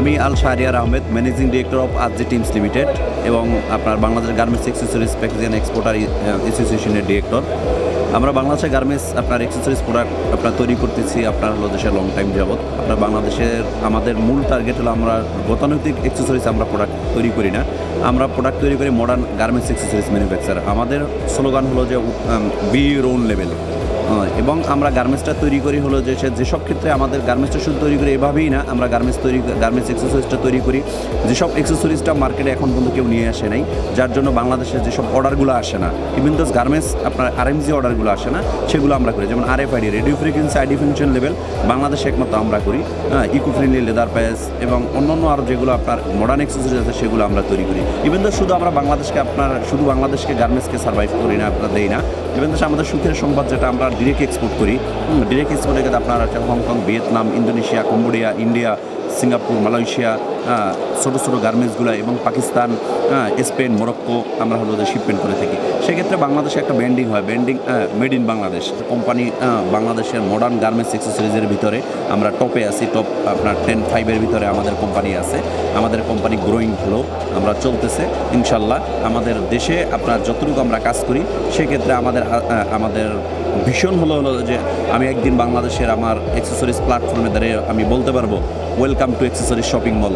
আমি Al Shahriar Ahmed, managing director of আদজি teams limited এবং আপনার Bangladesh garments accessories packaging and exporter অ্যাসোসিয়েশনের ডিরেক্টর। আমরা বাংলাদেশের গার্মেন্টস আপনার অ্যাক্সেসরিজ প্রোডাক্ট আপনার তৈরি করতেছি আপনার হলো দেশে লং টাইম যাবৎ। আপনার বাংলাদেশের আমাদের মূল টার্গেট হলো আমরা গতানুগতিক অ্যাক্সেসরিজ আমরা প্রোডাক্ট তৈরি করি না, আমরা প্রোডাক্ট তৈরি করি মডার্ন গার্মেন্টস অ্যাক্সেসরিজ ম্যানুফ্যাকচার। আমাদের স্লোগান হলো যে বি ইওর ওন লেভেল, এবং আমরা গার্মেন্টসটা তৈরি করি হলো যে যেসব ক্ষেত্রে আমাদের গার্মেন্টসটা শুধু তৈরি করি এভাবেই না, আমরা গার্মেন্টস অ্যাক্সেসরিজটা তৈরি করি যেসব অ্যাক্সেসরিজটা মার্কেটে এখন পর্যন্ত কেউ নিয়ে আসে নাই, যার জন্য বাংলাদেশে যেসব অর্ডারগুলো আসে না, ইভেন দোজ গার্মেন্টস আপনার আরএমজি অর্ডারগুলো আসে না, সেগুলো আমরা করি। যেমন RFID radio frequency identification level বাংলাদেশে একমাত্র আমরা করি, ইকো ফ্রেন্ডলি লেদার প্যাচ এবং অন্যান্য আরও যেগুলো আপনার মডার্ন অ্যাক্সেসরিজ আছে সেগুলো আমরা তৈরি করি। ইভেন দোজ শুধু আমরা বাংলাদেশকে আপনার শুধু বাংলাদেশকে গার্মেন্টসকে সার্ভাইভ করি না, আপনার দেই না। ইভেন দোজ আমাদের সুখের সংবাদ যেটা আমরা ডিরেক্ট এক্সপোর্ট করি, ডিরেক্ট এক্সপোর্টের ক্ষেত্রে আপনার আছে Hong Kong, Vietnam, Indonesia, Cambodia, India, Singapore, Malaysia, ছোটো ছোটো গার্মেন্টসগুলো এবং পাকিস্তান, স্পেন, মরক্কো আমরা হলো শিপমেন্ট করে থাকি। সেক্ষেত্রে বাংলাদেশে একটা ব্র্যান্ডিং হয়, branding made in Bangladesh company. বাংলাদেশের মডার্ন গার্মেন্টস অ্যাক্সেসরিজের ভিতরে আমরা টপে আছি, টপ আপনার 10-5 ভিতরে আমাদের কোম্পানি আছে। আমাদের কোম্পানি গ্রোয়িং হলো, আমরা চলতেছে ইনশাল্লাহ। আমাদের দেশে আপনার যতটুকু আমরা কাজ করি সেক্ষেত্রে আমাদের ভীষণ হলো যে আমি একদিন বাংলাদেশের আমার অ্যাক্সেসরিজ প্ল্যাটফর্মে দাঁড়িয়ে আমি বলতে পারবো welcome to accessories shopping mall.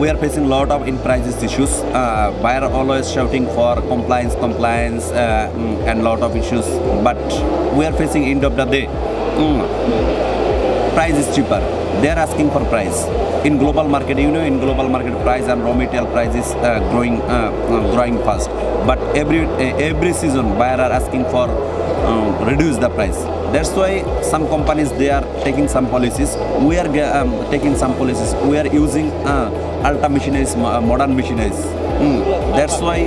We are facing lot of in-prices issues. Buyer always shouting for compliance, and lot of issues. But we are facing end of the day. Price is cheaper. They are asking for price. In global market, in global market price and raw material price is growing fast. But every season, buyer are asking for reduce the price. That's why some companies they are taking some policies. We are taking some policies. We are using ultra machineries, modern machineries. That's why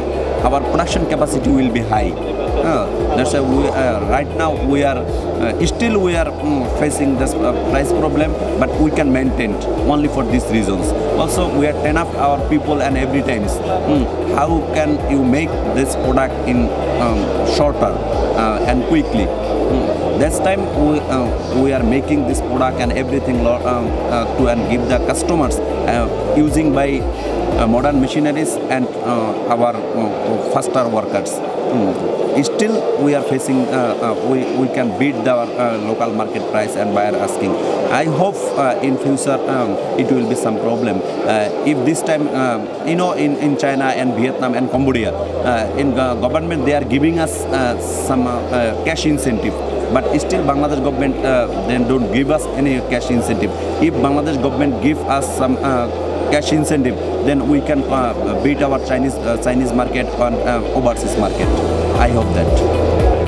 our production capacity will be high. That's why right now we are facing this price problem, but we can maintain it only for these reasons. Also, we are train up our people and every times. How can you make this product in shorter and quickly? This time we are making this product and everything to and give the customers using by modern machineries and our faster workers. Still we are facing we can beat the local market price and buyer asking. I hope in future it will be some problem. If this time in China and Vietnam and Cambodia in government they are giving us some cash incentive, but still Bangladesh government then don't give us any cash incentive. If Bangladesh government give us some cash incentive, then we can beat our Chinese market and overseas market. I hope that.